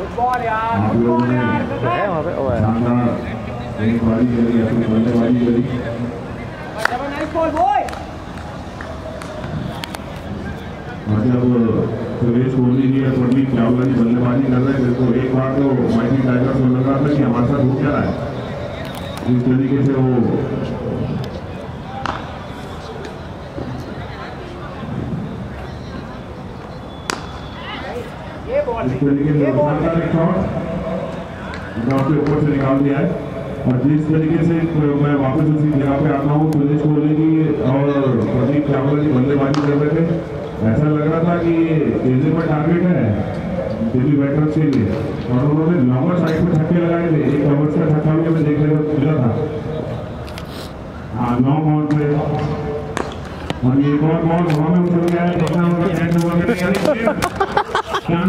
Football यार, football यार है वहाँ पे। ओए एक बारी करी अपने बल्ले वाली करी। जब नाइस बॉल बॉय मतलब सुरेश कोहली जी या थोड़ी चावला की बल्लेबाजी कर रहे हैं। देखो एक बार तो माइटी टाइगर्स को लगा था कि हमारे साथ हो क्या रहा है, इस तरीके से वो ऊपर से निकाल दिया है। और जिस तरीके से मैं वापस उसी जगह पे आता हूँ, सुरेश कोहली जी और प्रदीप चावला जी बल्लेबाजी कर रहे थे। ऐसा लग रहा था कि दिल्ली पर टारगेट है दिल्ली बैटर्स के लिए, और उन्होंने लॉन्गर साइड में छक्के लगाए थे। एक ओवर का छक्का भी हमें देखने को मिला था। हाँ, 9 बॉल पे और ये एक और बॉल हमें उतर गया है।